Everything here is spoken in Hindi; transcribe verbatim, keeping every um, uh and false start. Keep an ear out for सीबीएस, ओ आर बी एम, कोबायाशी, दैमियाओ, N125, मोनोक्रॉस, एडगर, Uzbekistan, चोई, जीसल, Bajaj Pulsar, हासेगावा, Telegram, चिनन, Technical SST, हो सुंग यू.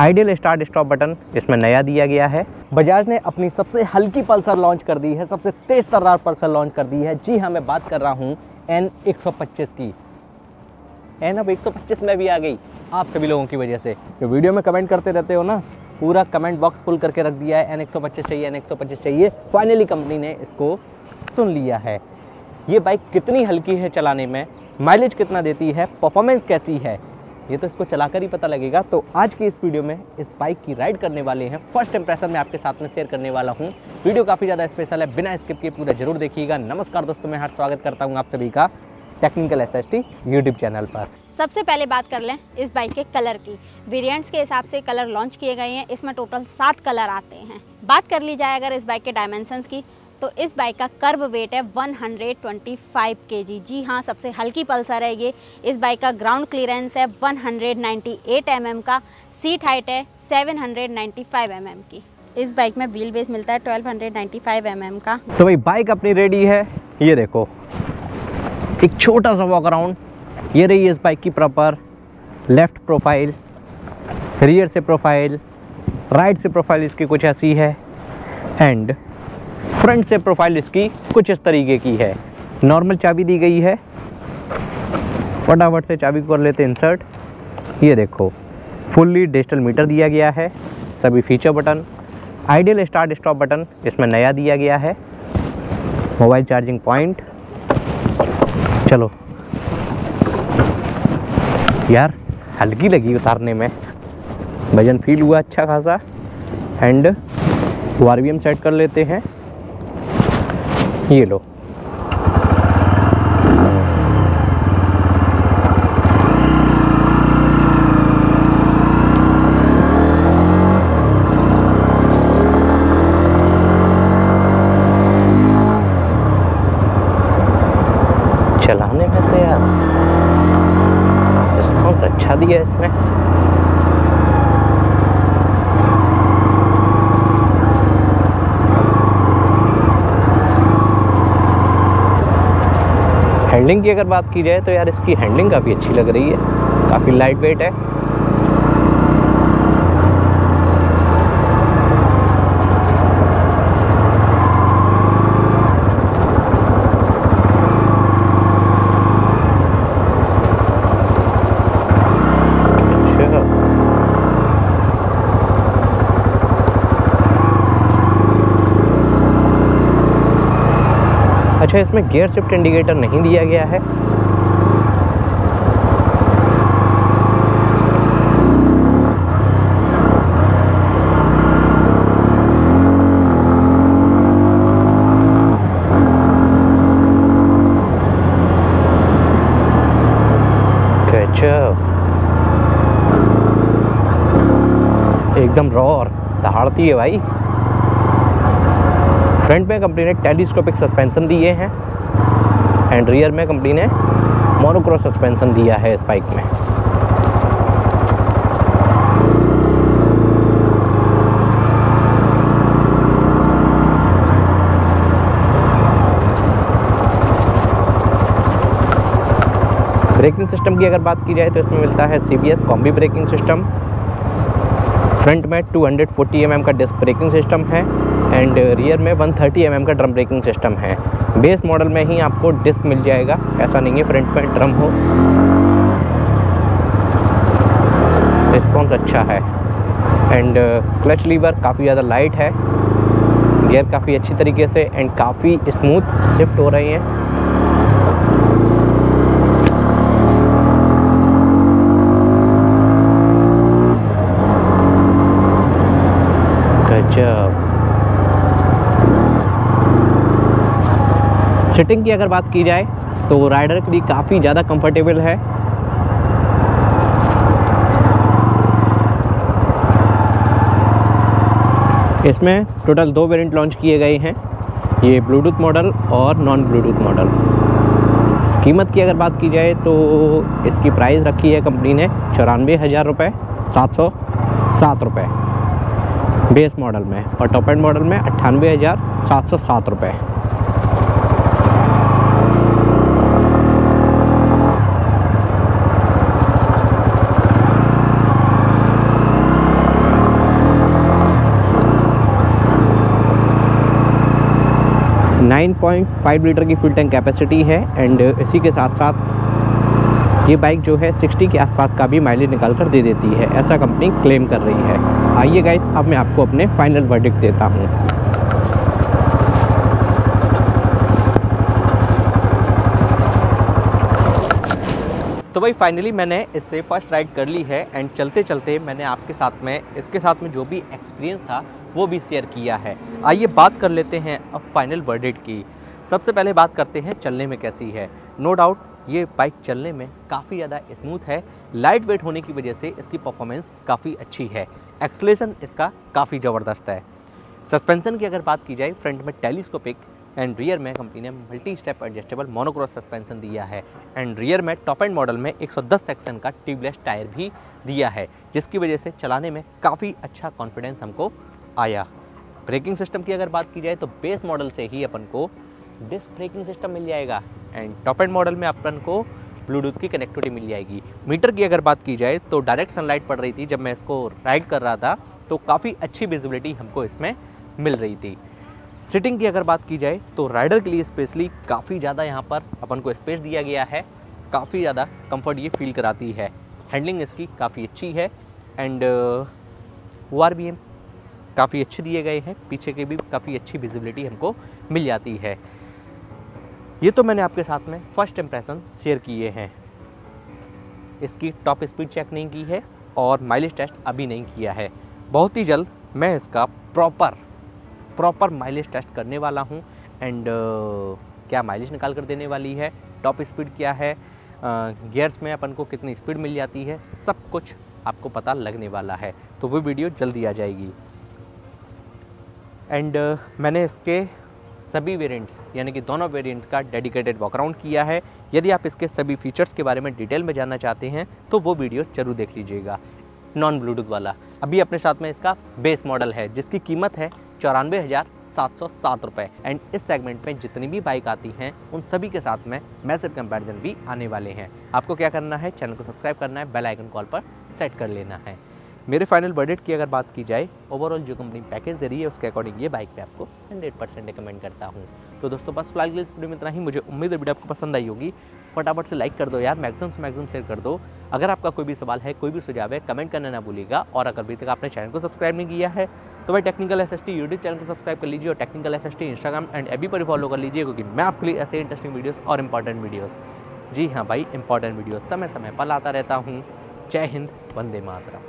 आइडियल स्टार्ट स्टॉप बटन इसमें नया दिया गया है। बजाज ने अपनी सबसे हल्की पल्सर लॉन्च कर दी है, सबसे तेज तर्रार पल्सर लॉन्च कर दी है। जी हाँ, मैं बात कर रहा हूँ एन एक सौ पच्चीस की। एन अब एक सौ पच्चीस में भी आ गई आप सभी लोगों की वजह से, जो वीडियो में कमेंट करते रहते हो ना, पूरा कमेंट बॉक्स फुल करके रख दिया है, एन एक सौ पच्चीस चाहिए, एन एक सौ पच्चीस चाहिए। फाइनली कंपनी ने इसको सुन लिया है। ये बाइक कितनी हल्की है चलाने में, माइलेज कितना देती है, परफॉर्मेंस कैसी है, ये तो इसको चलाकर ही पता लगेगा। तो आज की इस वीडियो में इस बाइक की राइड करने वाले हैं, फर्स्ट इंप्रेशन मैं आपके साथ में शेयर करने वाला हूँ। वीडियो काफ़ी ज़्यादा स्पेशल है, बिना स्किप किए पूरा जरूर देखिएगा। नमस्कार दोस्तों, मैं हार्दिक स्वागत करता हूँ आप सभी का technical S S T YouTube channel पर। सबसे पहले बात कर लें इस बाइक के कलर की। वेरिएंट्स के हिसाब से कलर लॉन्च किए गए हैं, इसमें टोटल सात कलर आते हैं। बात कर ली जाए अगर इस बाइक के डायमेंशंस की, तो इस बाइक का कर्व वेट है एक सौ पच्चीस केजी। जी हाँ, सबसे हल्की पल्सर है ये। इस बाइक का ग्राउंड क्लीयरेंस है एक सौ अट्ठानवे एम एम का। सीट हाइट है सात सौ पचानवे एम एम की। इस बाइक में व्हील बेस मिलता है बारह सौ पचानवे एम एम का। तो भाई बाइक अपनी रेडी है। ये देखो एक छोटा सा वॉक अराउंड, ये रही इस बाइक की प्रॉपर लेफ्ट प्रोफाइल, रियर से प्रोफाइल, राइट से प्रोफाइल इसकी कुछ ऐसी है एंड फ्रंट से प्रोफाइल इसकी कुछ इस तरीके की है। नॉर्मल चाबी दी गई है, फटाफट से चाबी कर लेते इंसर्ट। ये देखो फुल्ली डिजिटल मीटर दिया गया है, सभी feature button, ideal start stop button इसमें नया दिया गया है, मोबाइल चार्जिंग पॉइंट। चलो यार, हल्की लगी उतारने में, वजन फील हुआ अच्छा खासा। एंड आरपीएम सेट कर लेते हैं। ये लो दिया इसने। हैंडलिंग की अगर बात की जाए तो यार इसकी हैंडलिंग काफी अच्छी लग रही है, काफी लाइट वेट है। अच्छा, इसमें गियर शिफ्ट इंडिकेटर नहीं दिया गया है। एकदम रॉर दहाड़ती है भाई। फ्रंट में कंपनी ने टेलीस्कोपिक सस्पेंशन दिए हैं एंड रियर में कंपनी ने मोनोक्रॉस सस्पेंशन दिया है इस बाइक में। ब्रेकिंग सिस्टम की अगर बात की जाए तो इसमें मिलता है सीबीएस combi braking system. Front में दो सौ चालीस एम एम का डिस्क ब्रेकिंग सिस्टम है एंड रियर में एक सौ तीस एम एम का ड्रम ब्रेकिंग सिस्टम है। बेस मॉडल में ही आपको डिस्क मिल जाएगा, ऐसा नहीं है फ्रंट में ड्रम हो। रिस्पॉन्स अच्छा है एंड क्लच लीवर काफ़ी ज़्यादा लाइट है। गियर काफ़ी अच्छी तरीके से एंड काफ़ी स्मूथ शिफ्ट हो रही हैं। सिटिंग की अगर बात की जाए तो राइडर के लिए काफ़ी ज़्यादा कंफर्टेबल है। इसमें टोटल दो वेरिएंट लॉन्च किए गए हैं, ये ब्लूटूथ मॉडल और नॉन ब्लूटूथ मॉडल। कीमत की अगर बात की जाए तो इसकी प्राइस रखी है कंपनी ने चौरानवे हज़ार रुपये सात सौ सात रुपये बेस मॉडल में, और टॉप एंड मॉडल में अट्ठानवे हज़ार सात सौ सात रुपये। नाइन पॉइंट फाइव लीटर की फ्यूल टैंक कैपेसिटी है एंड इसी के साथ साथ ये बाइक जो है सिक्सटी के आसपास का भी माइलेज निकाल कर दे देती है, ऐसा कंपनी क्लेम कर रही है। आइए गाइस, अब मैं आपको अपने फाइनल वर्डिक्ट देता हूँ। तो भाई फाइनली मैंने इससे फर्स्ट राइड कर ली है एंड चलते चलते मैंने आपके साथ में इसके साथ में जो भी एक्सपीरियंस था वो भी शेयर किया है। आइए बात कर लेते हैं अब फाइनल वर्डिक्ट की। सबसे पहले बात करते हैं चलने में कैसी है। नो डाउट ये बाइक चलने में काफ़ी ज़्यादा स्मूथ है, लाइट वेट होने की वजह से इसकी परफॉर्मेंस काफ़ी अच्छी है, एक्सेलरेशन इसका काफ़ी ज़बरदस्त है। सस्पेंशन की अगर बात की जाए, फ्रंट में टेलीस्कोपिक एंड रियर में कंपनी ने multi step adjustable मोनोक्रॉस suspension दिया है एंड रियर में टॉप एंड मॉडल में एक सौ दस सेक्शन का ट्यूबलेस टायर भी दिया है, जिसकी वजह से चलाने में काफ़ी अच्छा कॉन्फिडेंस हमको आया। ब्रेकिंग सिस्टम की अगर बात की जाए तो बेस मॉडल से ही अपन को डिस्क ब्रेकिंग सिस्टम मिल जाएगा एंड टॉप एंड मॉडल में अपन को ब्लूटूथ की कनेक्टिविटी मिल जाएगी। मीटर की अगर बात की जाए तो डायरेक्ट सनलाइट पड़ रही थी जब मैं इसको राइड कर रहा था, तो काफ़ी अच्छी विजिबिलिटी हमको इसमें मिल रही थी। सिटिंग की अगर बात की जाए तो राइडर के लिए स्पेशली काफ़ी ज़्यादा यहाँ पर अपन को स्पेस दिया गया है, काफ़ी ज़्यादा कंफर्ट ये फील कराती है। हैंडलिंग इसकी काफ़ी अच्छी है and ओ आर बी एम काफ़ी अच्छे दिए गए हैं, पीछे की भी काफ़ी अच्छी विजिबिलिटी हमको मिल जाती है। ये तो मैंने आपके साथ में फर्स्ट इम्प्रेशन शेयर किए हैं। इसकी टॉप स्पीड चेक नहीं की है और माइलेज टेस्ट अभी नहीं किया है। बहुत ही जल्द मैं इसका प्रॉपर प्रॉपर माइलेज टेस्ट करने वाला हूं एंड uh, क्या माइलेज निकाल कर देने वाली है, टॉप स्पीड क्या है, गियर्स uh, में अपन को कितनी स्पीड मिल जाती है, सब कुछ आपको पता लगने वाला है। तो वो वीडियो जल्दी आ जाएगी एंड uh, मैंने इसके सभी वेरिएंट्स यानी कि दोनों वेरिएंट का डेडिकेटेड वॉकराउंड किया है। यदि आप इसके सभी फीचर्स के बारे में डिटेल में जानना चाहते हैं तो वो वीडियो जरूर देख लीजिएगा। नॉन ब्लूटूथ वाला अभी अपने साथ में इसका बेस मॉडल है जिसकी कीमत है चौरानवे हज़ार सात सौ सात रुपये एंड इस सेगमेंट में जितनी भी बाइक आती हैं उन सभी के साथ में मैसिव कंपैरिजन भी आने वाले हैं। आपको क्या करना है, चैनल को सब्सक्राइब करना है, बेल आइकन कॉल पर सेट कर लेना है। मेरे फाइनल बजट की अगर बात की जाए, ओवरऑल जो कंपनी पैकेज दे रही है उसके अकॉर्डिंग ये बाइक पे आपको हंड्रेड परसेंट रिकमेंड करता हूँ। तो दोस्तों बस फिलहाल इस वीडियो में इतना ही। मुझे उम्मीद है वीडियो आपको पसंद आई होगी। फटाफट से लाइक कर दो यार, मैक्सिमम से मैक्सिमम शेयर कर दो। अगर आपका कोई भी सवाल है, कोई भी सुझाव है, कमेंट करना ना भूलिएगा। और अगर अभी तक आपने चैनल को सब्सक्राइब नहीं किया है तो भाई technical S S T YouTube channel को सब्सक्राइब कर लीजिए और technical S S T Instagram and AB पर फॉलो कर लीजिए, क्योंकि मैं आपके लिए ऐसे इंटरेस्टिंग वीडियोज़ और इंपॉर्टेंट वीडियोज़, जी हाँ भाई इंपॉर्टेंट वीडियोज़ समय समय पर लाता रहता हूँ। जय हिंद, वंदे मातरम।